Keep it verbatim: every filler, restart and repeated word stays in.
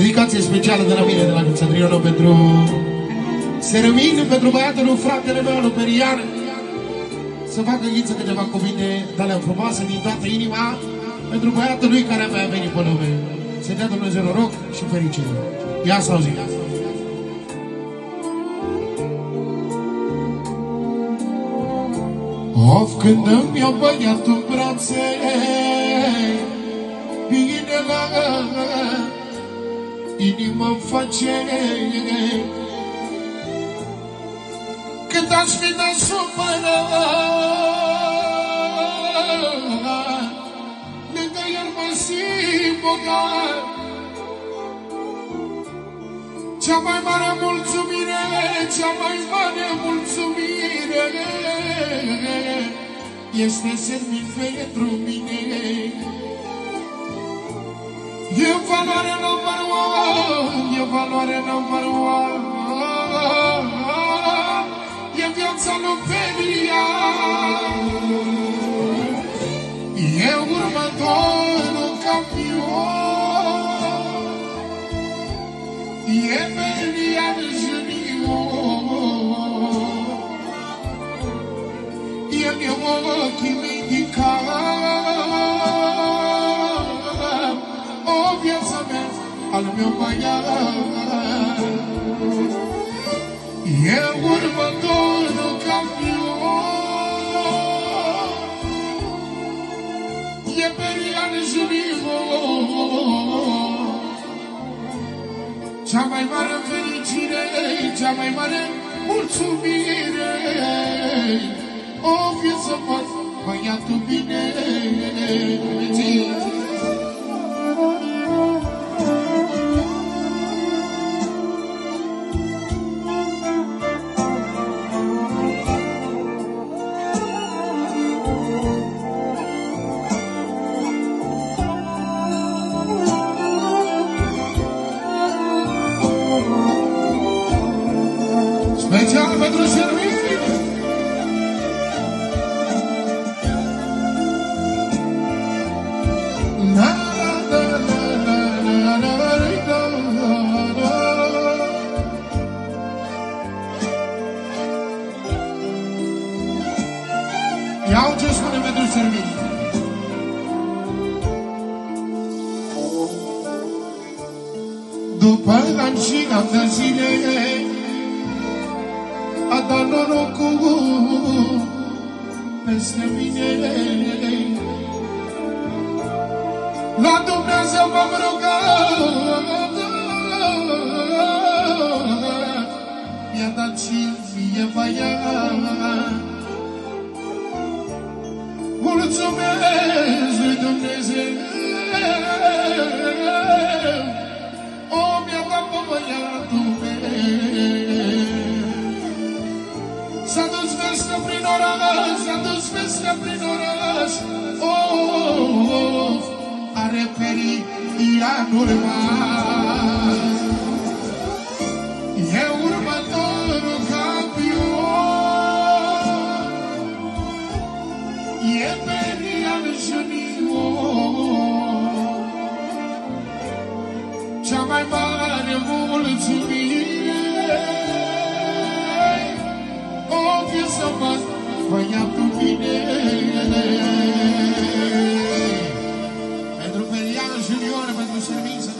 Dedicație specială de la mine, de la Ghita Adriano, pentru Seramin, pentru băiatul lui fratele meu, lui Perian. Să facă Ghiță câteva cuvinte de alea frumoase din toată inima pentru băiatul lui care avea venit pe lume. Să dea Dumnezeu noroc și fericire. Ia să auzim! Of, când îmi iau băiatul în brațe, inima, inima-mi face. Cât aș fi de-asupărat, lângă el mă simt bogat. Cea mai mare mulțumire, cea mai mare mulțumire este să-ți mi pentru mine. E valoare number one, e valoare number one, e viața lui Perian. E următorul campion, e Perian Junior. El e ochii mei din cap, o viață mea, al meu băiat. E următorul campion, e Perian Junior. Cea mai mare fericire, cea mai mare mulțumire, o viață fac băiatul bine. Special pentru Seramin. Na na na na na na na. Iau ce spune pentru Seramin. După ani și ani de zile a dat norocul peste mine. La Dumnezeu m-am rugat, mi-a dat și-l fie băiat. Mulțumesc lui Dumnezeu, o, mi-a dat pe băiatul meu. S-a dus vestea prin oraș, s-a dus vestea prin oraș, oh, are Perianul mas. E următorul campion, e Perian Junior. Cea mai mare mulțumire, să fac băiatul bine. Pentru Perian Junior, pentru Seramin.